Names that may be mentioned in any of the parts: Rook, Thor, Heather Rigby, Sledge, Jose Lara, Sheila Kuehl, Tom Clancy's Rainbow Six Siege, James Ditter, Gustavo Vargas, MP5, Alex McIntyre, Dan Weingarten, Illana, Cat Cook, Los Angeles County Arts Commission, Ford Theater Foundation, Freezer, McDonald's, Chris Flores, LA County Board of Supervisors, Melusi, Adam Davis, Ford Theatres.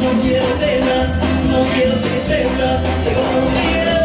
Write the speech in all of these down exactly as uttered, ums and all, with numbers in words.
no quiero penas, no quiero tristezas, tengo miedo.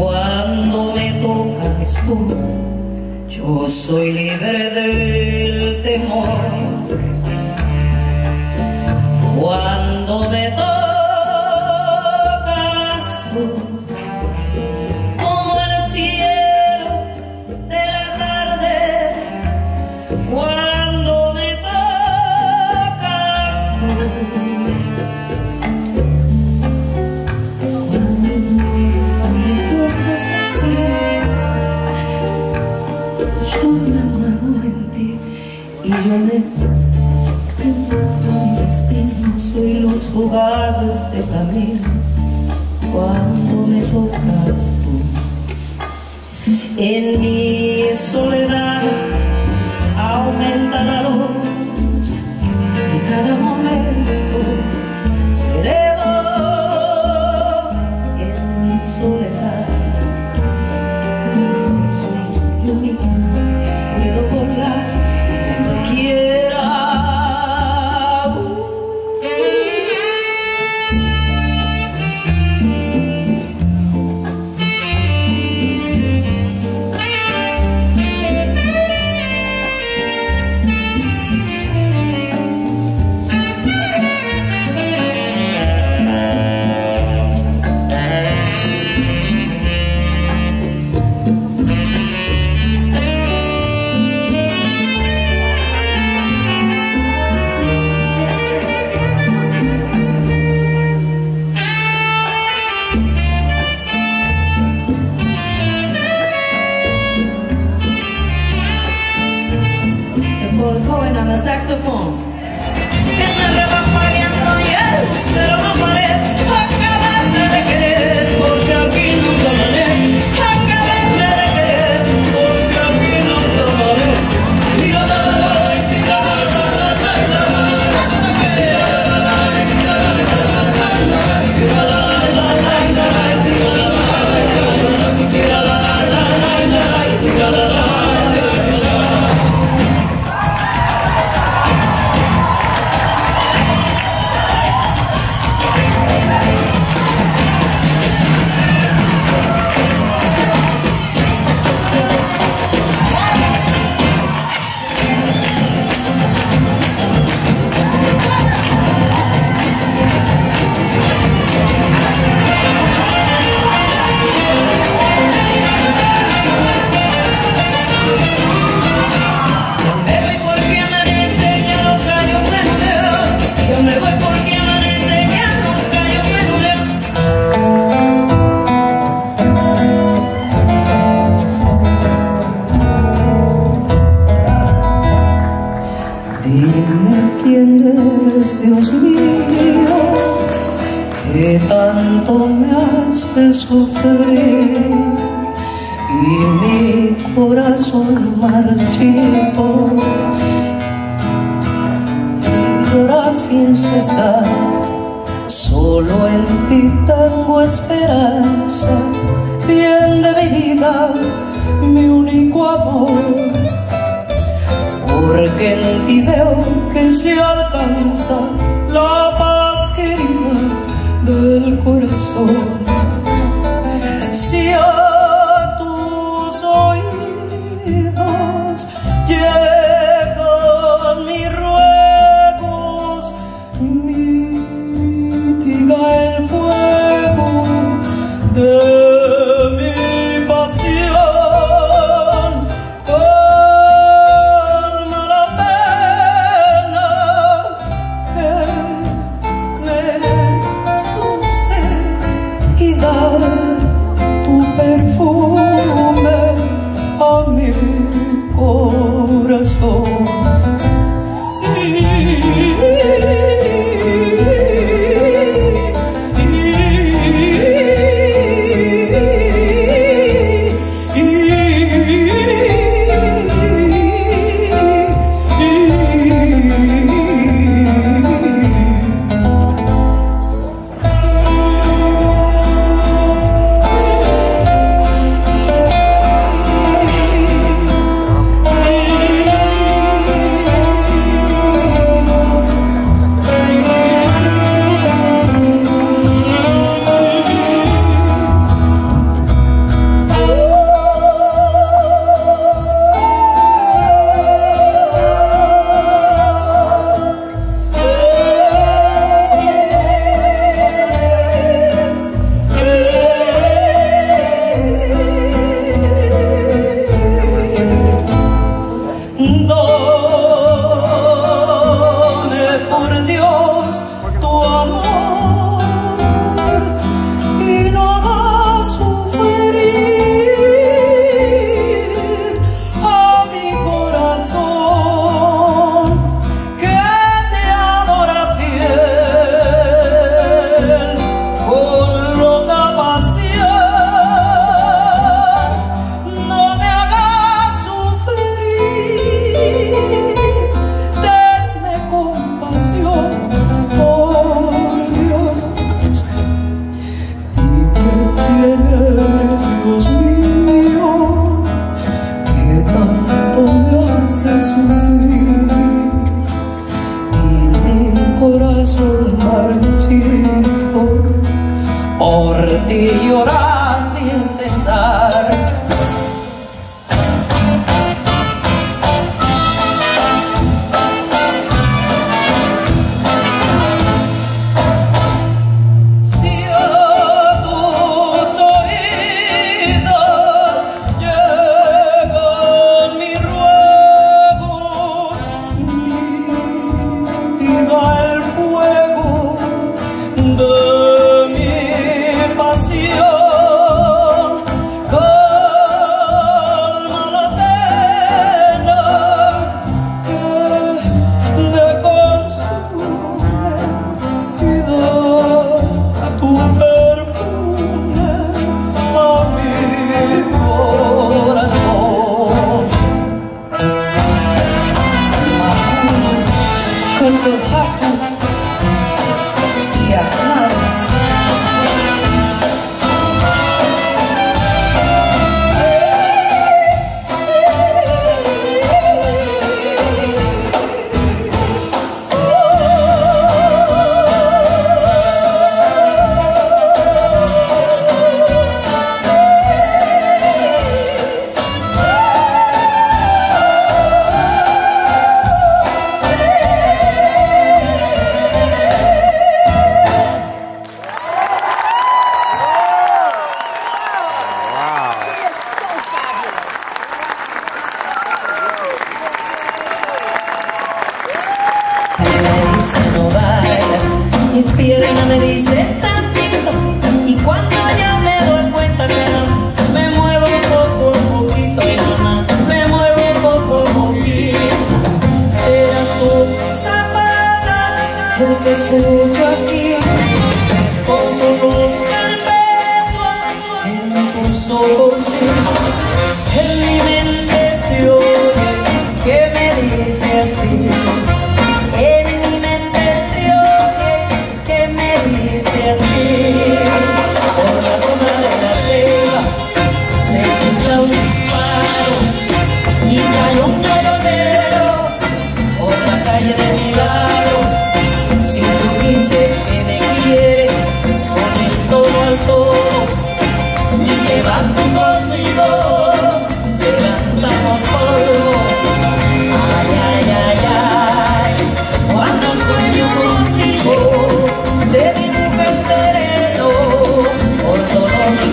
Cuando me tocas tú, yo soy libre del temor. Cuando me tocas tú, como el cielo de la tarde. Cuando me tocas tú. Yo me pregunto mi destino, soy los fugaces de camino. Cuando me tocas tú, en mi soledad aumenta la luz y cada momento cerebro en mi soledad. Dios me ilumina, puedo volar. y llorar sin cesar.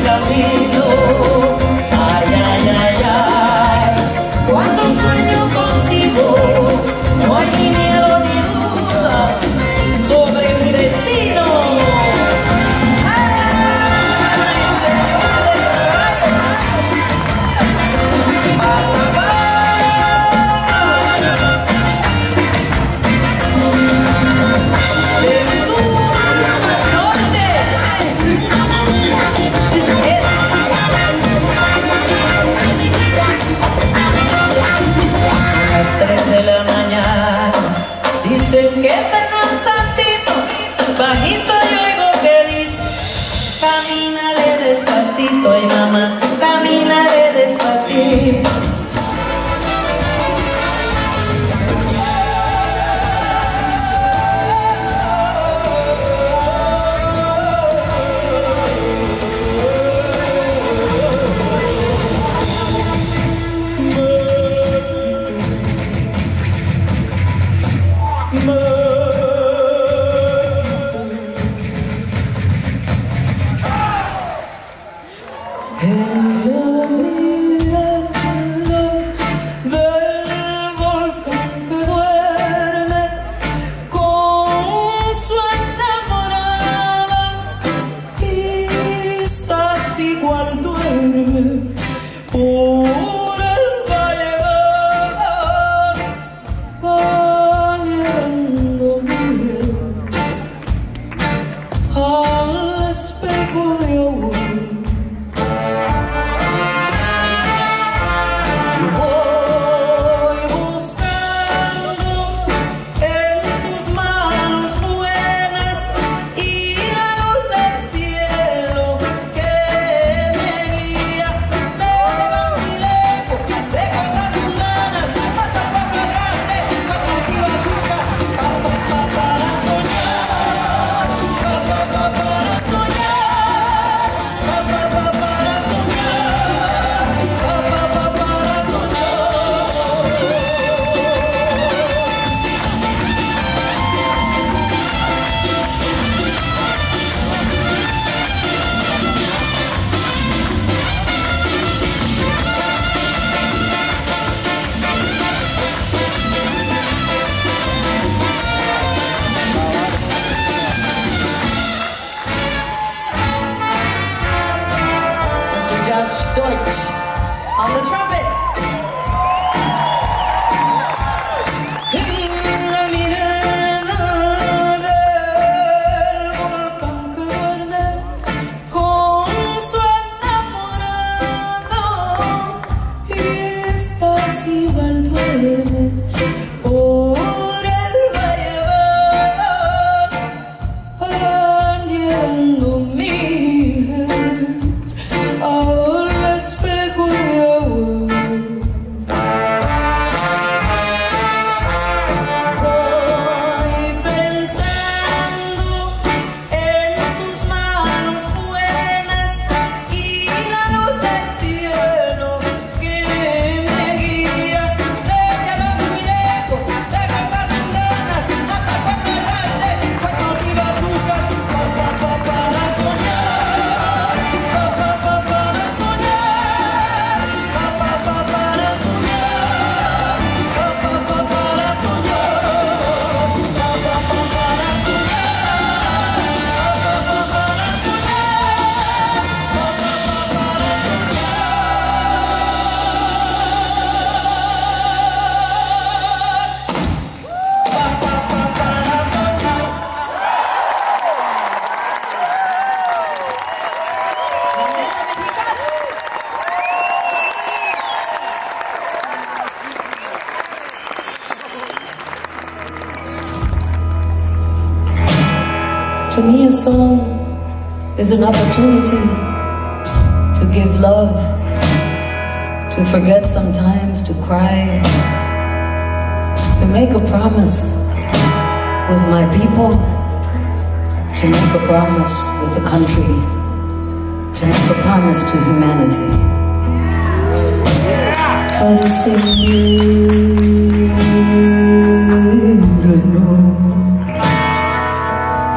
Camino, ay, ay, ay, ay, cuando sueño. festival duerme por el valle, bañando miles al espejo de amor. Voy pensando en tus manos buenas y la luz del cielo que me guía. Déjame muy lejos, déjame a tus ganas, hasta cuando errante, cuando arriba buscas un papá para soñar, papá para soñar, papá para soñar, papá para soñar, papá para soñar, papá para soñar. To me, a song is an opportunity to give love, to forget sometimes, to cry, to make a promise with my people, to make a promise with the country, to make a promise to humanity. I'll sing you.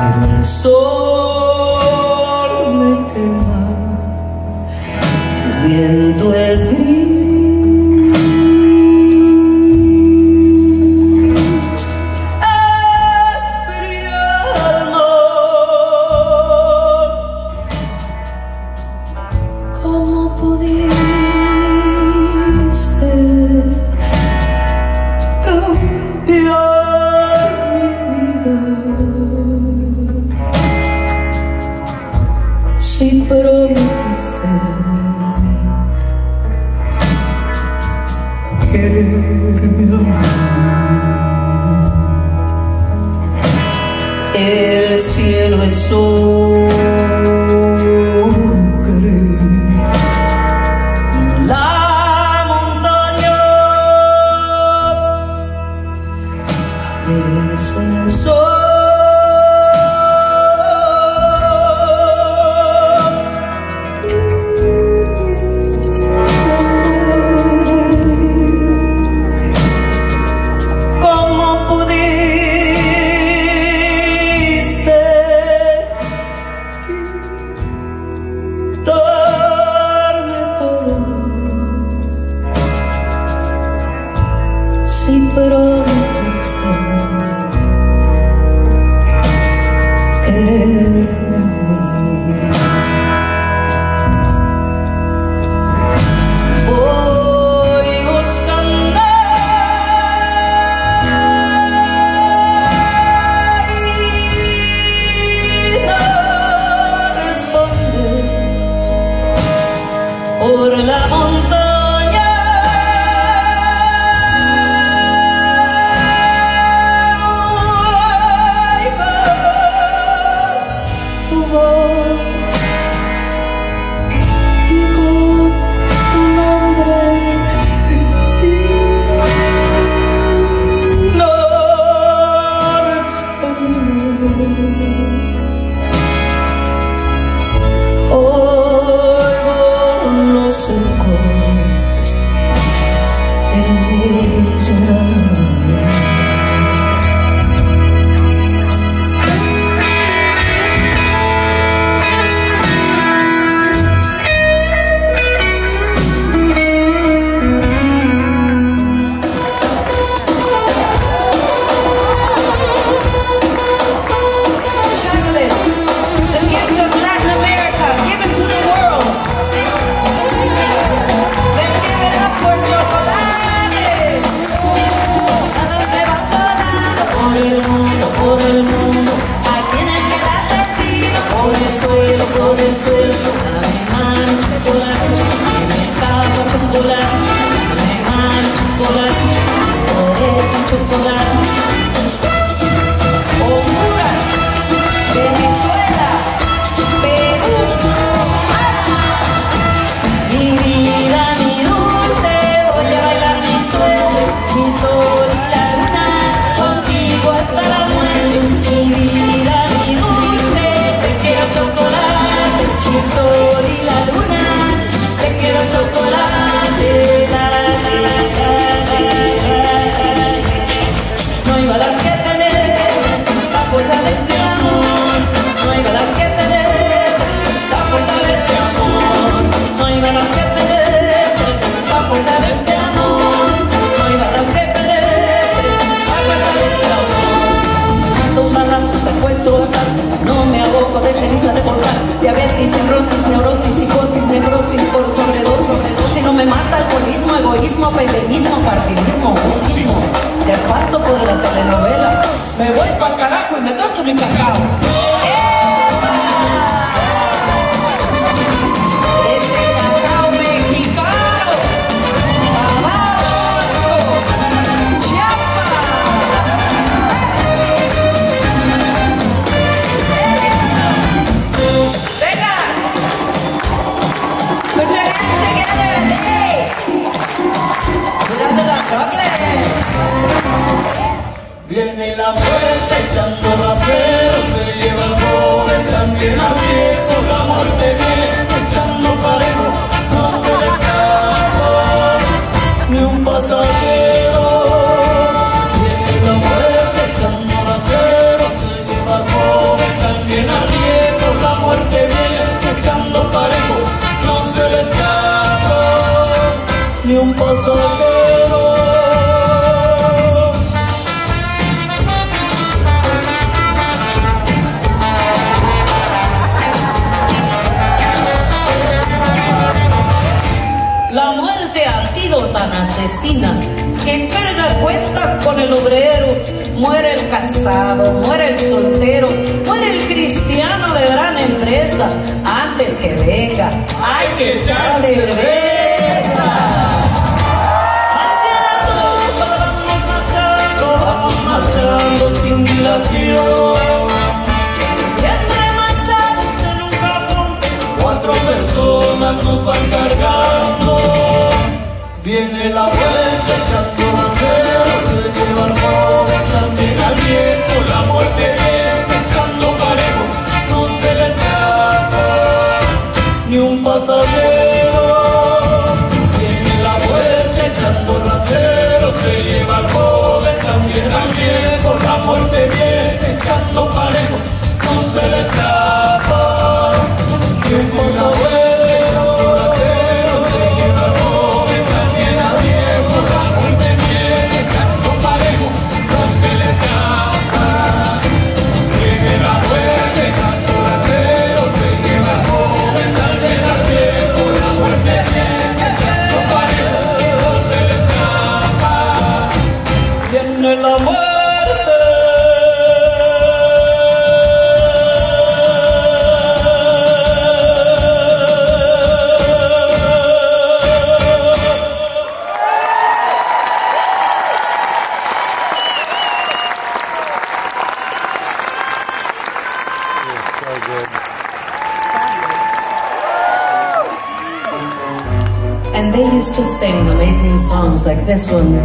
El sol me quema, el viento es gris, es frío el mar. ¿Cómo pudiste cambiar mi vida? Si prometiste quererme amar, el cielo es ocre y la montaña es el sol. ¿Cómo pudiste quitarme todo si prometiste quererme a mí? Voy buscando y no respondes por la montaña, oigo tu voz y con tu nombre no respondes. Oigo los ecos de mi llorar. Chocolate, the gift of Latin America, given to the world. Let's give it up for Chocolate. Like this one.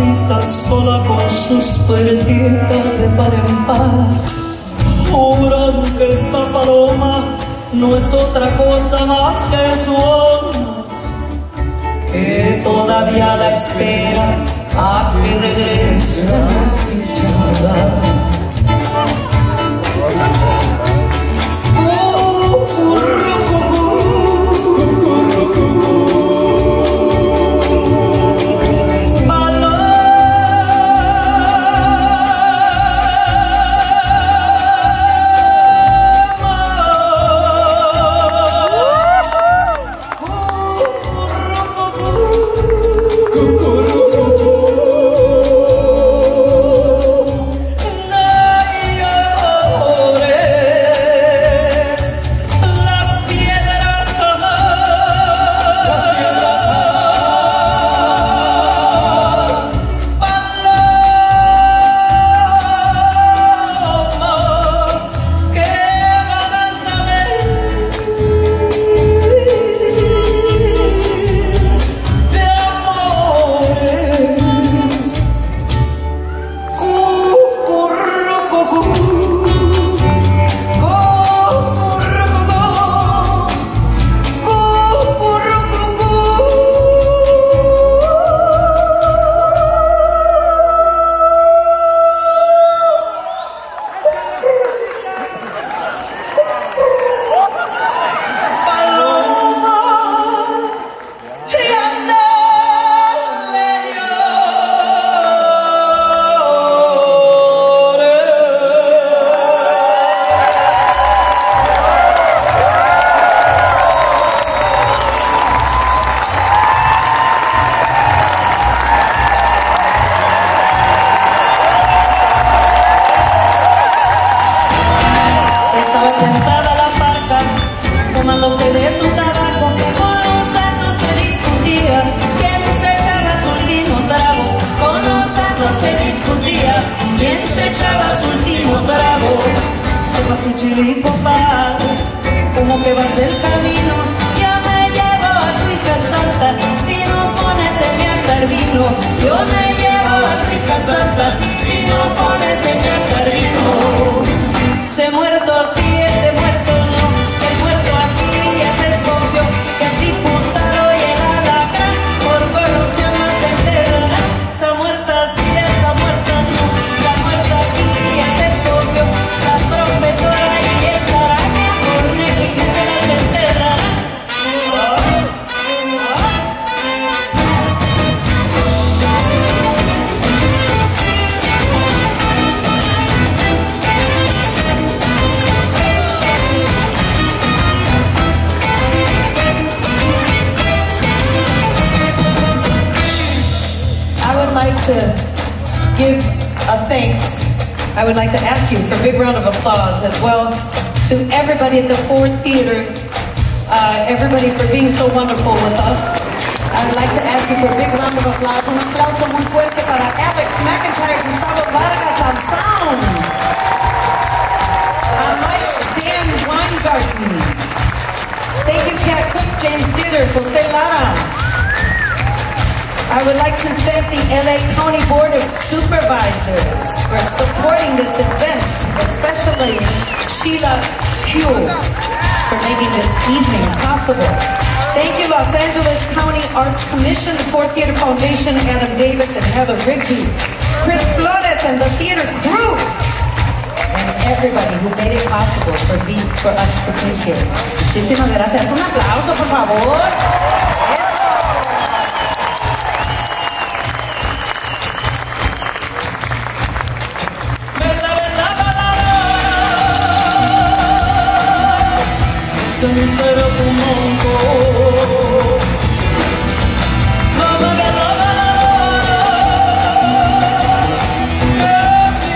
casita sola con sus puertitas de par en par. Juro que esa paloma no es otra cosa más que su alma, que todavía la espera a que regrese dichada. I would like to ask you for a big round of applause as well to everybody at the Ford Theater, uh, everybody for being so wonderful with us. I would like to ask you for a big round of applause. Un aplauso muy fuerte para Alex McIntyre, Gustavo Vargas on sound. Uh, Dan Weingarten. Thank you, Cat Cook, James Ditter, Jose Lara. I would like to thank the L A County Board of Supervisors for supporting this event, especially Sheila Kuehl for making this evening possible. Thank you, Los Angeles County Arts Commission, the Ford Theater Foundation, Adam Davis and Heather Rigby, Chris Flores and the theater crew, and everybody who made it possible for, be, for us to be here. Muchísimas gracias. Un aplauso, por favor. Se me esperó como un poco. No me agarraba. Que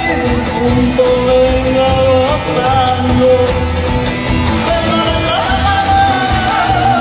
junto venga gozando. No me agarraba.